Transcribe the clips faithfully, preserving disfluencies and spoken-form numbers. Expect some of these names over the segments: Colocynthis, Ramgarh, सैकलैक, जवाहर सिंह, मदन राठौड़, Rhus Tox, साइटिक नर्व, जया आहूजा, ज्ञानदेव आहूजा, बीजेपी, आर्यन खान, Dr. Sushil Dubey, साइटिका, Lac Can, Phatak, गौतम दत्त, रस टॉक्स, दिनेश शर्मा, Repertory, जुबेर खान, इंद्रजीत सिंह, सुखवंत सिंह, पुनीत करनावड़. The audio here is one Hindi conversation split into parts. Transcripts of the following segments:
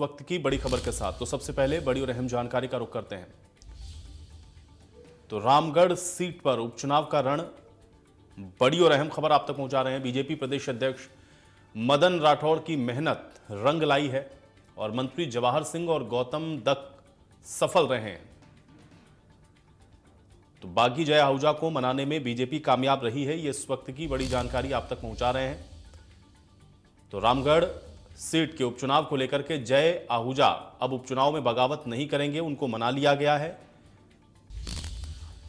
वक्त की बड़ी खबर के साथ। तो सबसे पहले बड़ी और अहम जानकारी का रुख करते हैं। तो रामगढ़ सीट पर उपचुनाव का रण, बड़ी और अहम खबर आप तक पहुंचा रहे हैं। बीजेपी प्रदेश अध्यक्ष मदन राठौड़ की मेहनत रंग लाई है और मंत्री जवाहर सिंह और गौतम दत्त सफल रहे हैं, तो बागी जया आहूजा को मनाने में बीजेपी कामयाब रही है। ये इस वक्त की बड़ी जानकारी आप तक पहुंचा रहे हैं। तो रामगढ़ सीट के उपचुनाव को लेकर के जय आहूजा अब उपचुनाव में बगावत नहीं करेंगे, उनको मना लिया गया है।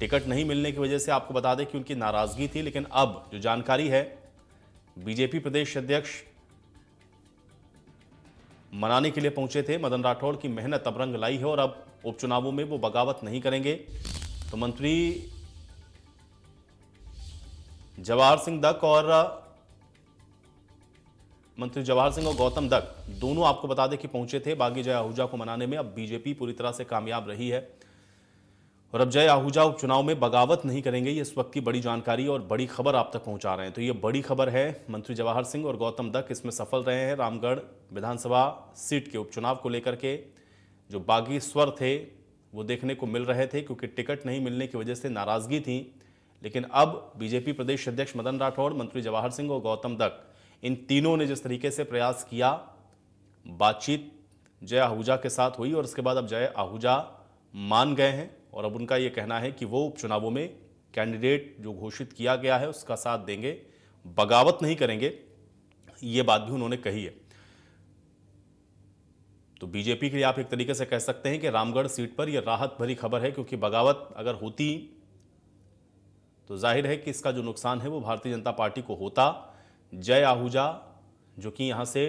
टिकट नहीं मिलने की वजह से आपको बता दें कि उनकी नाराजगी थी, लेकिन अब जो जानकारी है, बीजेपी प्रदेश अध्यक्ष मनाने के लिए पहुंचे थे। मदन राठौड़ की मेहनत अब रंग लाई है और अब उपचुनावों में वो बगावत नहीं करेंगे। तो मंत्री जवाहर सिंह दत्त और मंत्री जवाहर सिंह और गौतम दत्त दोनों आपको बता दें कि पहुंचे थे बागी जया आहूजा को मनाने में। अब बीजेपी पूरी तरह से कामयाब रही है और अब जया आहूजा उपचुनाव में बगावत नहीं करेंगे। ये इस वक्त की बड़ी जानकारी और बड़ी खबर आप तक पहुंचा रहे हैं। तो ये बड़ी खबर है, मंत्री जवाहर सिंह और गौतम दत्त इसमें सफल रहे हैं। रामगढ़ विधानसभा सीट के उपचुनाव को लेकर के जो बागी स्वर थे वो देखने को मिल रहे थे, क्योंकि टिकट नहीं मिलने की वजह से नाराजगी थी। लेकिन अब बीजेपी प्रदेश अध्यक्ष मदन राठौड़, मंत्री जवाहर सिंह और गौतम दत्त, इन तीनों ने जिस तरीके से प्रयास किया, बातचीत जया आहूजा के साथ हुई और उसके बाद अब जया आहूजा मान गए हैं और अब उनका ये कहना है कि वो उपचुनावों में कैंडिडेट जो घोषित किया गया है उसका साथ देंगे, बगावत नहीं करेंगे। ये बात भी उन्होंने कही है। तो बीजेपी के लिए आप एक तरीके से कह सकते हैं कि रामगढ़ सीट पर यह राहत भरी खबर है, क्योंकि बगावत अगर होती तो जाहिर है कि इसका जो नुकसान है वो भारतीय जनता पार्टी को होता। जय आहूजा जो कि यहाँ से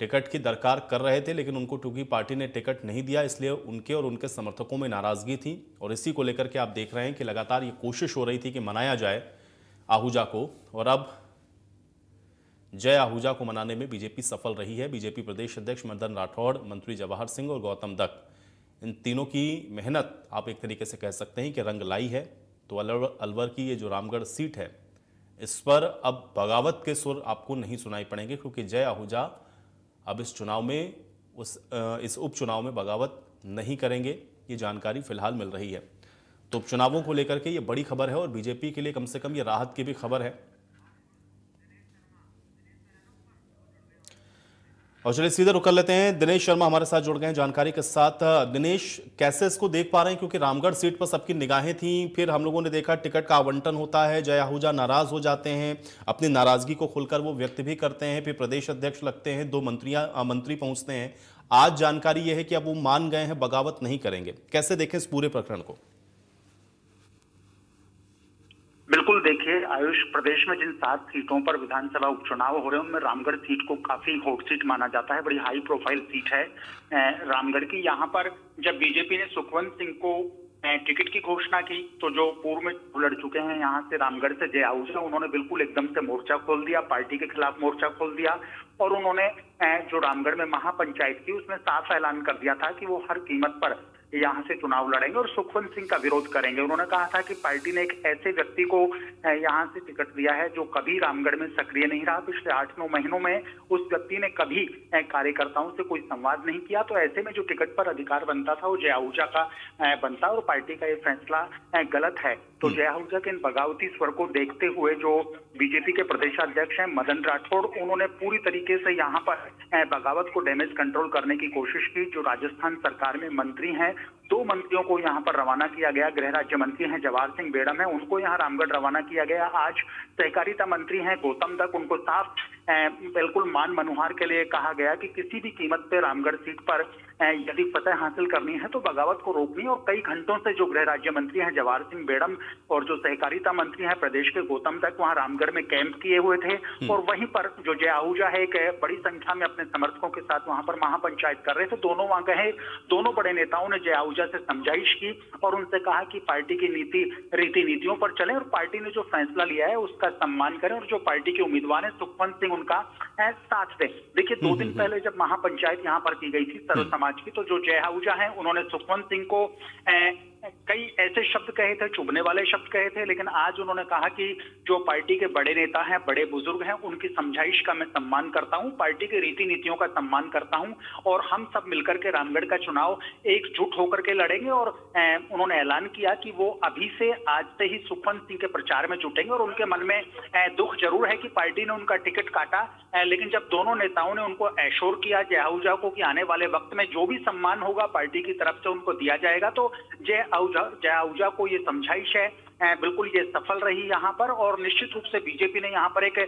टिकट की दरकार कर रहे थे, लेकिन उनको क्योंकि पार्टी ने टिकट नहीं दिया, इसलिए उनके और उनके समर्थकों में नाराज़गी थी और इसी को लेकर के आप देख रहे हैं कि लगातार ये कोशिश हो रही थी कि मनाया जाए आहूजा को, और अब जय आहूजा को मनाने में बीजेपी सफल रही है। बीजेपी प्रदेश अध्यक्ष मदन राठौड़, मंत्री जवाहर सिंह और गौतम दत्त, इन तीनों की मेहनत आप एक तरीके से कह सकते हैं कि रंग लाई है। तो अलवर अलवर की ये जो रामगढ़ सीट है, इस पर अब बगावत के सुर आपको नहीं सुनाई पड़ेंगे, क्योंकि जय आहूजा अब इस चुनाव में उस इस उपचुनाव में बगावत नहीं करेंगे। ये जानकारी फिलहाल मिल रही है। तो उपचुनावों को लेकर के ये बड़ी खबर है और बीजेपी के लिए कम से कम ये राहत की भी खबर है। और चलिए सीधे रुक कर लेते हैं, दिनेश शर्मा हमारे साथ जुड़ गए हैं जानकारी के साथ। दिनेश, कैसे इसको देख पा रहे हैं, क्योंकि रामगढ़ सीट पर सबकी निगाहें थी, फिर हम लोगों ने देखा टिकट का आवंटन होता है, जया आहूजा नाराज हो जाते हैं, अपनी नाराजगी को खुलकर वो व्यक्त भी करते हैं, फिर प्रदेश अध्यक्ष लगते हैं, दो मंत्रियां मंत्री पहुंचते हैं। आज जानकारी यह है कि अब वो मान गए हैं, बगावत नहीं करेंगे। कैसे देखें इस पूरे प्रकरण को? बिल्कुल देखिए आयुष, प्रदेश में जिन सात सीटों पर विधानसभा उपचुनाव हो रहे हैं उनमें रामगढ़ सीट को काफी हॉट सीट माना जाता है। बड़ी हाई प्रोफाइल सीट है रामगढ़ की। यहाँ पर जब बीजेपी ने सुखवंत सिंह को टिकट की घोषणा की तो जो पूर्व में लड़ चुके हैं यहाँ से रामगढ़ से जया आहूजा, उन्होंने बिल्कुल एकदम से मोर्चा खोल दिया, पार्टी के खिलाफ मोर्चा खोल दिया और उन्होंने जो रामगढ़ में महापंचायत थी उसमें साफ ऐलान कर दिया था कि वो हर कीमत पर यहाँ से चुनाव लड़ेंगे और सुखवंत सिंह का विरोध करेंगे। उन्होंने कहा था कि पार्टी ने एक ऐसे व्यक्ति को यहाँ से टिकट दिया है जो कभी रामगढ़ में सक्रिय नहीं रहा। पिछले आठ नौ महीनों में उस व्यक्ति ने कभी कार्यकर्ताओं से कोई संवाद नहीं किया, तो ऐसे में जो टिकट पर अधिकार बनता था वो जया आहूजा का बनता और पार्टी का ये फैसला गलत है। तो जया आहूजा के इन बगावती स्वर को देखते हुए जो बीजेपी के प्रदेशाध्यक्ष हैं मदन राठौड़, उन्होंने पूरी तरीके से यहाँ पर बगावत को डैमेज कंट्रोल करने की कोशिश की। जो राजस्थान सरकार में मंत्री हैं, दो मंत्रियों को यहाँ पर रवाना किया गया। गृह राज्य मंत्री हैं जवाहर सिंह बेड़म है, उनको यहाँ रामगढ़ रवाना किया गया। आज सहकारिता मंत्री हैं गौतम दत्त, उनको साफ बिल्कुल मान मनुहार के लिए कहा गया कि किसी भी कीमत पे रामगढ़ सीट पर यदि फतह हासिल करनी है तो बगावत को रोकनी। और कई घंटों से जो गृह राज्य मंत्री हैं जवाहर सिंह बेड़म और जो सहकारिता मंत्री हैं प्रदेश के गौतम दत्त वहां रामगढ़ में कैंप किए हुए थे और वहीं पर जो जया आहूजा है एक बड़ी संख्या में अपने समर्थकों के साथ वहां पर महापंचायत कर रहे थे। दोनों वहां गए, दोनों बड़े नेताओं ने जया आहूजा से समझाइश की और उनसे कहा कि पार्टी की नीति रीति नीतियों पर चले और पार्टी ने जो फैसला लिया है उसका सम्मान करें और जो पार्टी के उम्मीदवार है सुखवंत सिंह उनका साथ दें। देखिए दो दिन पहले जब महापंचायत यहाँ पर की गई थी सर्व समाज की, तो जो जया आहूजा है उन्होंने सुखवंत सिंह को कई ऐसे शब्द कहे थे, चुभने वाले शब्द कहे थे, लेकिन आज उन्होंने कहा कि जो पार्टी के बड़े नेता हैं, बड़े बुजुर्ग हैं, उनकी समझाइश का मैं सम्मान करता हूं, पार्टी के रीति नीतियों का सम्मान करता हूं और हम सब मिलकर के रामगढ़ का चुनाव एकजुट होकर के लड़ेंगे। और ए, उन्होंने ऐलान किया कि वो अभी से आज से ही सुखवंत सिंह के प्रचार में जुटेंगे। और उनके मन में ए, दुख जरूर है कि पार्टी ने उनका टिकट काटा, ए, लेकिन जब दोनों नेताओं ने उनको एश्योर किया, जया आहूजा को, कि आने वाले वक्त में जो भी सम्मान होगा पार्टी की तरफ से उनको दिया जाएगा, तो जय जया आहूजा को ये समझाइश है, बिल्कुल ये सफल रही यहाँ पर। और निश्चित रूप से बीजेपी ने यहाँ पर एक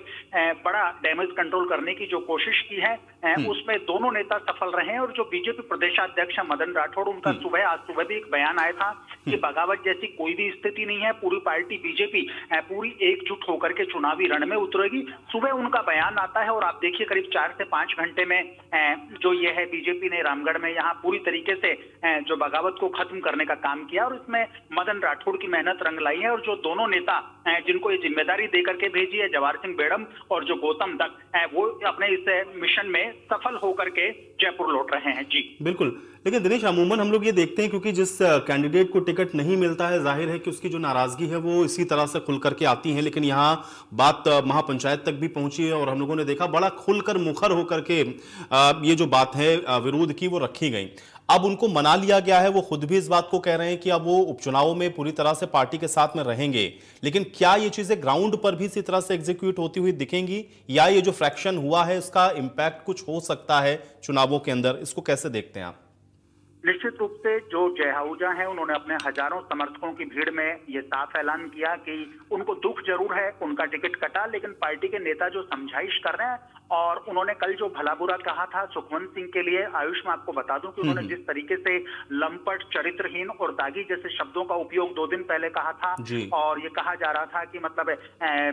बड़ा डैमेज कंट्रोल करने की जो कोशिश की है उसमें दोनों नेता सफल रहे हैं। और जो बीजेपी प्रदेशाध्यक्ष मदन राठौड़, उनका सुबह आज सुबह भी एक बयान आया था कि बगावत जैसी कोई भी स्थिति नहीं है, पूरी पार्टी बीजेपी पूरी एकजुट होकर के चुनावी रण में उतरेगी। सुबह उनका बयान आता है और आप देखिए करीब चार से पांच घंटे में जो ये है बीजेपी ने रामगढ़ में यहाँ पूरी तरीके से जो बगावत को खत्म करने का काम किया और इसमें मदन राठौड़ की मेहनत रंग लाई। और जो दोनों नेता जिनको ये जिम्मेदारी देकर के भेजी है, जवाहर सिंह बेड़म और जो गौतम दत्त, वो अपने इस मिशन में सफल होकर के जयपुर लौट रहे हैं। जी बिल्कुल। लेकिन दिनेश, अमूमन हम लोग ये देखते हैं क्योंकि जिस कैंडिडेट को टिकट नहीं मिलता है, जाहिर है कि उसकी जो नाराजगी है वो इसी तरह से खुल करके आती है। लेकिन यहाँ बात महापंचायत तक भी पहुंची है और हम लोगों ने देखा बड़ा खुलकर मुखर होकर के ये जो बात है विरोध की वो रखी गई। अब उनको मना लिया गया है, वो खुद भी इस बात को कह रहे हैं कि अब वो उपचुनावों में पूरी तरह से पार्टी के साथ में रहेंगे। लेकिन क्या ये चीजें ग्राउंड पर भी इसी तरह से एग्जीक्यूट होती हुई दिखेंगी या ये जो फ्रैक्शन हुआ है उसका इंपैक्ट कुछ हो सकता है चुनावों के अंदर, इसको कैसे देखते हैं आप? निश्चित रूप से जो जया आहूजा हैं, उन्होंने अपने हजारों समर्थकों की भीड़ में ये साफ ऐलान किया कि उनको दुख जरूर है, उनका टिकट कटा, लेकिन पार्टी के नेता जो समझाइश कर रहे हैं। और उन्होंने कल जो भला बुरा कहा था सुखवंत सिंह के लिए, आयुष मैं आपको बता दूं कि उन्होंने जिस तरीके से लंपट, चरित्रहीन और दागी जैसे शब्दों का उपयोग दो दिन पहले कहा था और ये कहा जा रहा था कि मतलब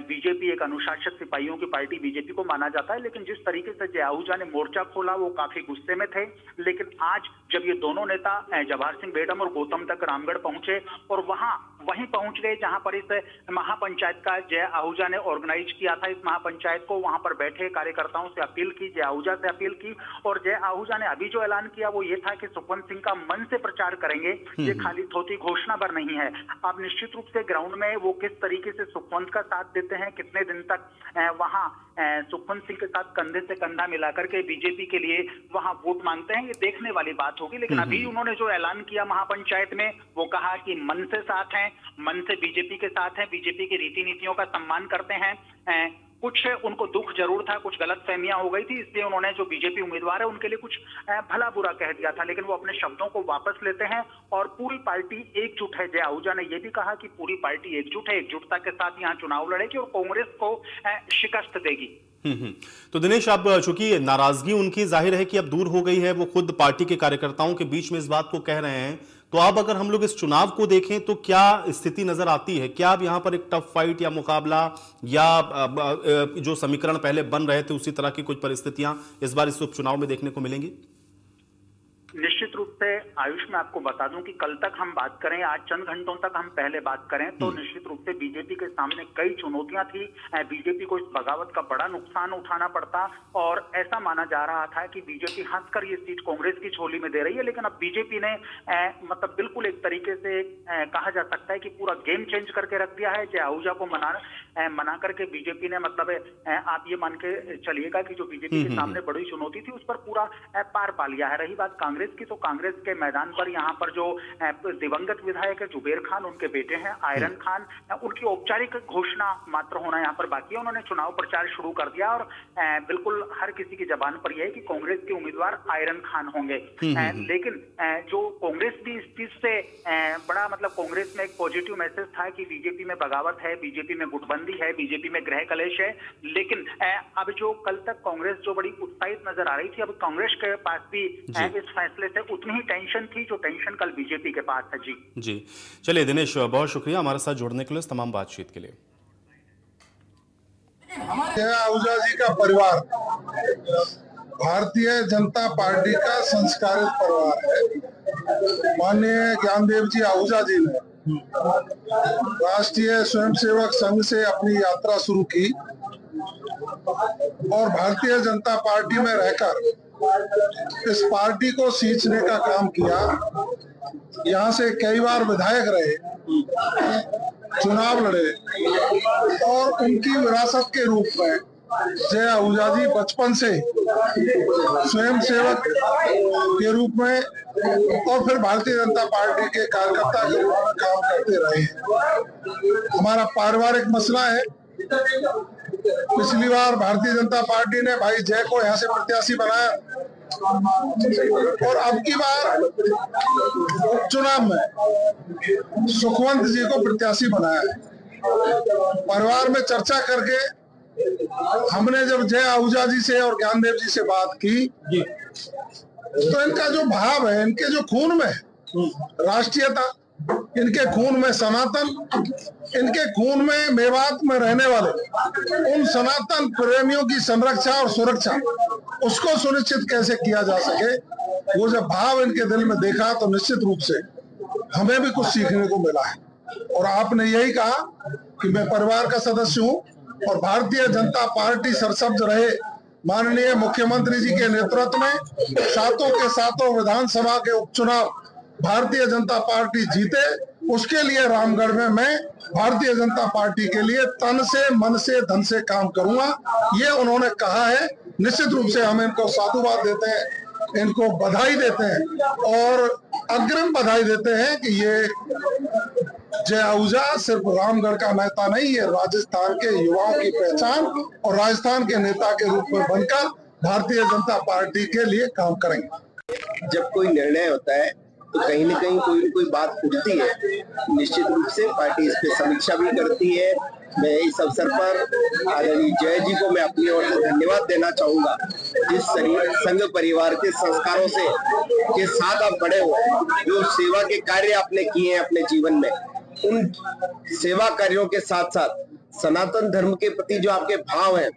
बीजेपी एक अनुशासित सिपाहियों की पार्टी, बीजेपी को माना जाता है, लेकिन जिस तरीके से जया आहूजा ने मोर्चा खोला वो काफी गुस्से में थे। लेकिन आज जब ये दोनों नेता जवाहर सिंह बेड़म और गौतम तक रामगढ़ पहुंचे और वहां वहीं पहुंच गए जहां पर इस महापंचायत का जया आहूजा ने ऑर्गेनाइज किया था, इस महापंचायत को वहां पर बैठे कार्यकर्ताओं से अपील की, जया आहूजा से अपील की। और जया आहूजा ने अभी जो ऐलान किया वो ये था कि सुखवंत सिंह का मन से प्रचार करेंगे, ये खाली थोथी घोषणा पर नहीं है। अब निश्चित रूप से ग्राउंड में वो किस तरीके से सुखवंत का साथ देते हैं, कितने दिन तक वहां सुखवंत सिंह के साथ कंधे से कंधा मिलाकर के बीजेपी के लिए वहां वोट मांगते हैं, ये देखने वाली बात होगी। लेकिन अभी उन्होंने जो ऐलान किया महापंचायत में, वो कहा कि मन से साथ हैं, मन से बीजेपी के साथ हैं, बीजेपी की रीति नीतियों का सम्मान करते हैं। कुछ उनको दुख जरूर था, कुछ गलतफहमियां हो गई थी, इसलिए उन्होंने जो बीजेपी उम्मीदवार है उनके लिए कुछ भला बुरा कह दिया था, लेकिन वो अपने शब्दों को वापस लेते हैं और पूरी पार्टी एकजुट है। जया आहूजा ने ये भी कहा कि पूरी पार्टी एकजुट है, एकजुटता के साथ यहाँ चुनाव लड़ेगी और कांग्रेस को शिकस्त देगी। हम्म तो दिनेश, अब चूंकि नाराजगी उनकी जाहिर है कि अब दूर हो गई है, वो खुद पार्टी के कार्यकर्ताओं के बीच में इस बात को कह रहे हैं, तो अब अगर हम लोग इस चुनाव को देखें तो क्या स्थिति नजर आती है? क्या अब यहाँ पर एक टफ फाइट या मुकाबला या जो समीकरण पहले बन रहे थे उसी तरह की कुछ परिस्थितियां इस बार इस उपचुनाव में देखने को मिलेंगी? निश्चित रूप से आयुष मैं आपको बता दूं कि कल तक हम बात करें, आज चंद घंटों तक हम पहले बात करें तो निश्चित रूप से बीजेपी के सामने कई चुनौतियां थी। बीजेपी को इस बगावत का बड़ा नुकसान उठाना पड़ता और ऐसा माना जा रहा था कि बीजेपी हंसकर ये सीट कांग्रेस की झोली में दे रही है, लेकिन अब बीजेपी ने ए, मतलब बिल्कुल एक तरीके से ए, कहा जा सकता है कि पूरा गेम चेंज करके रख दिया है। जया आहूजा को मना ए, मना करके बीजेपी ने मतलब ए, आप ये मान के चलिएगा कि जो बीजेपी के सामने बड़ी चुनौती थी उस पर पूरा पार पा लिया है। रही बात कांग्रेस की, तो कांग्रेस के मैदान पर यहाँ पर जो दिवंगत विधायक है जुबेर खान, उनके बेटे हैं आर्यन खान, उनकी औपचारिक घोषणा मात्र होना यहाँ पर बाकी है। उन्होंने चुनाव प्रचार शुरू कर दिया और बिल्कुल हर किसी की जबान पर यह है कि कांग्रेस के उम्मीदवार आर्यन खान होंगे। लेकिन जो कांग्रेस भी इस चीज से बड़ा मतलब कांग्रेस में एक पॉजिटिव मैसेज था कि बीजेपी में बगावत है, बीजेपी में गुटबंदी है, बीजेपी में गृह कलेश है। लेकिन अब जो कल तक कांग्रेस जो बड़ी उत्साहित नजर आ रही थी, अब कांग्रेस के पास भी इस उतनी ही टेंशन थी जो टेंशन कल बीजेपी के पास है। जी जी चलिए दिनेश, बहुत शुक्रिया हमारे साथ जुड़ने के लिए, तमाम बातचीत के लिए। जया आहूजा जी का परिवार भारतीय जनता पार्टी का संस्कारित परिवार है। माननीय ज्ञानदेव जी आहूजा जी ने राष्ट्रीय स्वयंसेवक संघ से अपनी यात्रा शुरू की और भारतीय जनता पार्टी में रहकर इस पार्टी को सींचने का काम किया यहाँ से कई बार विधायक रहे, चुनाव लड़े और उनकी विरासत के रूप में जया आहूजा जी बचपन से स्वयं सेवक के रूप में और फिर भारतीय जनता पार्टी के कार्यकर्ता के रूप में काम करते रहे हैं। हमारा पारिवारिक मसला है। पिछली बार भारतीय जनता पार्टी ने भाई जय को यहाँ से प्रत्याशी बनाया और अब की बार उपचुनाव में सुखवंत जी को प्रत्याशी बनाया है। परिवार में चर्चा करके हमने जब जय आहूजा जी से और ज्ञानदेव जी से बात की तो इनका जो भाव है, इनके जो खून में राष्ट्रीयता, इनके खून में सनातन, इनके खून में मेवात में रहने वाले उन सनातन प्रेमियों की संरक्षा और सुरक्षा, उसको सुनिश्चित कैसे किया जा सके, वो जब भाव इनके दिल में देखा तो निश्चित रूप से हमें भी कुछ सीखने को मिला है। और आपने यही कहा कि मैं परिवार का सदस्य हूं और भारतीय जनता पार्टी सरसब्ज रहे माननीय मुख्यमंत्री जी के नेतृत्व में सातों के सातों विधानसभा के उपचुनाव भारतीय जनता पार्टी जीते, उसके लिए रामगढ़ में मैं भारतीय जनता पार्टी के लिए तन से मन से धन से काम करूंगा, ये उन्होंने कहा है। निश्चित रूप से हम इनको साधुवाद देते हैं, इनको बधाई देते हैं और अग्रिम बधाई देते हैं कि ये जया आहूजा सिर्फ रामगढ़ का नेता नहीं है, राजस्थान के युवाओं की पहचान और राजस्थान के नेता के रूप में बनकर भारतीय जनता पार्टी के लिए काम करेंगे। जब कोई निर्णय होता है तो कहीं ना कहीं कोई कोई बात उठती है, निश्चित रूप से पार्टी इस पे समीक्षा भी करती है। मैं इस अवसर पर आदरणीय जय जी को मैं अपनी ओर से धन्यवाद देना चाहूँगा। जिस संघ परिवार के संस्कारों से के साथ आप बड़े हो, जो सेवा के कार्य आपने किए हैं अपने जीवन में, उन सेवा कार्यों के साथ साथ सनातन धर्म के प्रति जो आपके भाव हैं,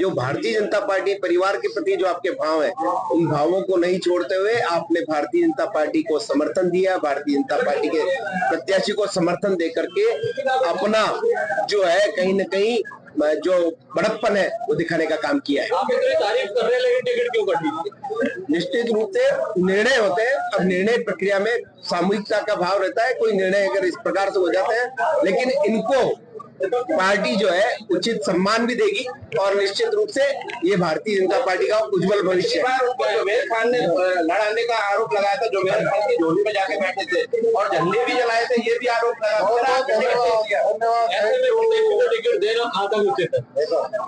जो भारतीय जनता पार्टी परिवार के प्रति जो आपके भाव हैं, उन भावों को नहीं छोड़ते हुए आपने भारतीय जनता पार्टी को समर्थन दिया, भारतीय जनता पार्टी के प्रत्याशी को समर्थन दे करके अपना जो है कहीं ना कहीं जो बड़प्पन है वो दिखाने का काम किया है। आप इतनी तारीफ कर रहे हैं लेकिन टिकट क्यों कटी? निश्चित रूप से निर्णय होते हैं। अब निर्णय प्रक्रिया में सामूहिकता का भाव रहता है। कोई निर्णय अगर इस प्रकार से हो जाते हैं, लेकिन इनको पार्टी जो है उचित सम्मान भी देगी और निश्चित रूप से ये भारतीय जनता पार्टी का उज्जवल भविष्य है। जुबेर खान ने लड़ाने का आरोप लगाया था, जुबेर खान की झोली में जाके बैठे थे और झंडे भी जलाए थे, ये भी आरोप लगा।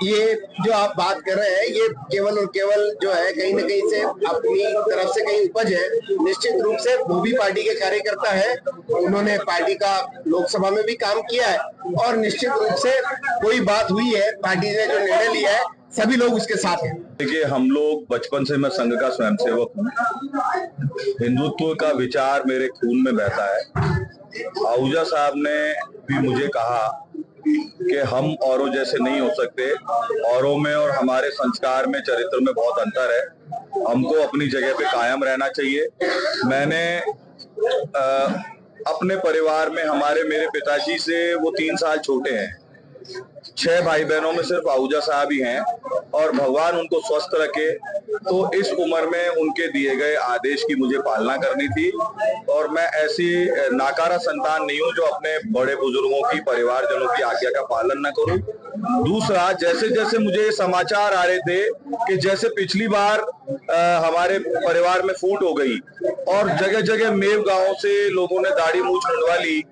ये जो आप बात कर रहे हैं ये केवल और केवल जो है कहीं ना कहीं से अपनी तरफ से कहीं उपज है। निश्चित रूप से वो भी पार्टी के कार्यकर्ता है, उन्होंने पार्टी का लोकसभा में भी काम किया है और निश्चित रूप से कोई बात हुई है, पार्टी ने जो निर्णय लिया है सभी लोग उसके साथ हैं। देखिए, हम लोग बचपन से, मैं संघ का स्वयंसेवक हूँ, हिंदुत्व का विचार मेरे खून में बहता है। आहूजा साहब ने भी मुझे कहा कि हम औरों जैसे नहीं हो सकते, औरों में और हमारे संस्कार में, चरित्र में बहुत अंतर है, हमको अपनी जगह पे कायम रहना चाहिए। मैंने आ, अपने परिवार में हमारे मेरे पिताजी से वो तीन साल छोटे हैं, छह भाई बहनों में सिर्फ आहूजा साहब ही हैं और भगवान उनको स्वस्थ रखे। तो इस उम्र में उनके दिए गए आदेश की मुझे पालना करनी थी और मैं ऐसी नाकारा संतान नहीं हूँ जो अपने बड़े बुजुर्गों की, परिवारजनों की आज्ञा का पालन न करूं। दूसरा, जैसे जैसे मुझे समाचार आ रहे थे कि जैसे पिछली बार आ, हमारे परिवार में फूट हो गई और जगह जगह मेव गांव से लोगों ने दाढ़ी मूछ मुंडवा ली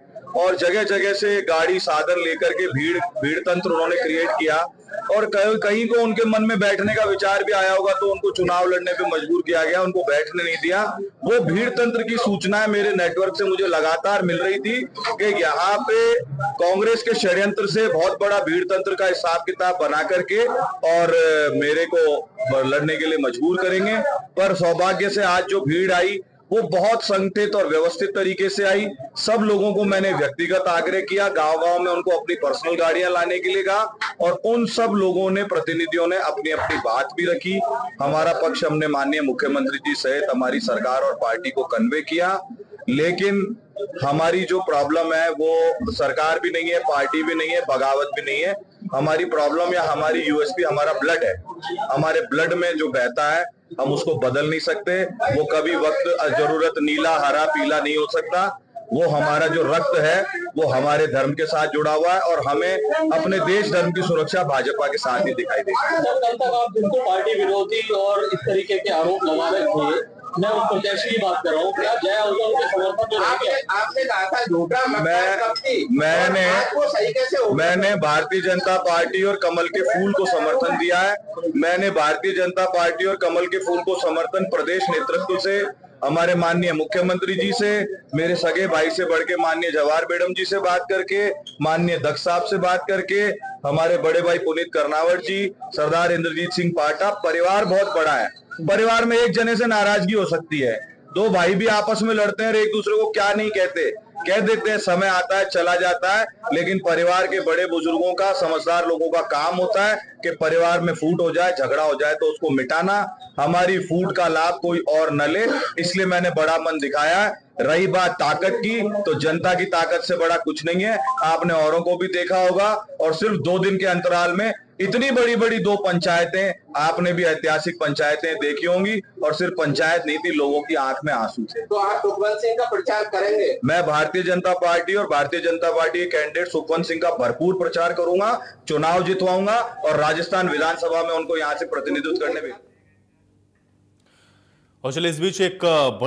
और जगह जगह से गाड़ी साधन लेकर के भीड़ भीड़ तंत्र उन्होंने क्रिएट किया और कहीं कहीं को उनके मन में बैठने का विचार भी आया होगा तो उनको चुनाव लड़ने पे मजबूर किया गया, उनको बैठने नहीं दिया। वो भीड़ तंत्र की सूचनाएं मेरे नेटवर्क से मुझे लगातार मिल रही थी कि यहाँ पे कांग्रेस के षड्यंत्र से बहुत बड़ा भीड़ तंत्र का हिसाब किताब बना करके और मेरे को लड़ने के लिए मजबूर करेंगे। पर सौभाग्य से आज जो भीड़ आई वो बहुत संगठित और व्यवस्थित तरीके से आई। सब लोगों को मैंने व्यक्तिगत आग्रह किया, गांव गांव में उनको अपनी पर्सनल गाड़ियां लाने के लिए कहा और उन सब लोगों ने, प्रतिनिधियों ने अपनी अपनी बात भी रखी। हमारा पक्ष हमने माननीय मुख्यमंत्री जी सहित हमारी सरकार और पार्टी को कन्वे किया, लेकिन हमारी जो प्रॉब्लम है वो सरकार भी नहीं है, पार्टी भी नहीं है, बगावत भी नहीं है। हमारी प्रॉब्लम या हमारी यूएसपी हमारा ब्लड है। हमारे ब्लड में जो बहता है हम उसको बदल नहीं सकते, वो कभी वक्त जरूरत नीला हरा पीला नहीं हो सकता। वो हमारा जो रक्त है वो हमारे धर्म के साथ जुड़ा हुआ है और हमें अपने देश धर्म की सुरक्षा भाजपा के साथ ही दिखाई देगी। कल तक आप जिनको पार्टी विरोधी और इस तरीके के आरोप लगा रहे थे, मैं उस प्रत्याशी की बात कर रहा हूँ, क्या जया आहूजा उनके समर्थन में रह गया? आपने कहा था झूठा मैंने मैंने भारतीय जनता पार्टी और कमल के फूल को समर्थन दिया है। मैंने भारतीय जनता पार्टी और कमल के फूल को समर्थन प्रदेश नेतृत्व से, हमारे माननीय मुख्यमंत्री जी से, मेरे सगे भाई से बढ़ के माननीय जवाहर मैडम जी से बात करके, माननीय दक्ष साहब से बात करके, हमारे बड़े भाई पुनीत करनावड़ जी, सरदार इंद्रजीत सिंह पाटा, परिवार बहुत बड़ा है। परिवार में एक जने से नाराजगी हो सकती है, दो भाई भी आपस में लड़ते हैं और एक दूसरे को क्या नहीं कहते, कह देते हैं, समय आता है चला जाता है। लेकिन परिवार के बड़े बुजुर्गों का, समझदार लोगों का काम होता है कि परिवार में फूट हो जाए, झगड़ा हो जाए तो उसको मिटाना, हमारी फूट का लाभ कोई और न ले, इसलिए मैंने बड़ा मन दिखाया। रही बात ताकत की, तो जनता की ताकत से बड़ा कुछ नहीं है। आपने औरों को भी देखा होगा और सिर्फ दो दिन के अंतराल में इतनी बड़ी बड़ी दो पंचायतें, आपने भी ऐतिहासिक पंचायतें देखी होंगी, और सिर्फ पंचायत नहीं थी, लोगों की आंख में आंसू थे। तो आप सुखवंत सिंह का प्रचार करेंगे? मैं भारतीय जनता पार्टी और भारतीय जनता पार्टी के कैंडिडेट सुखवंत सिंह का भरपूर प्रचार करूंगा, चुनाव जितवाऊंगा और राजस्थान विधानसभा में उनको यहाँ से प्रतिनिधित्व करने में। और चलिए इस बीच एक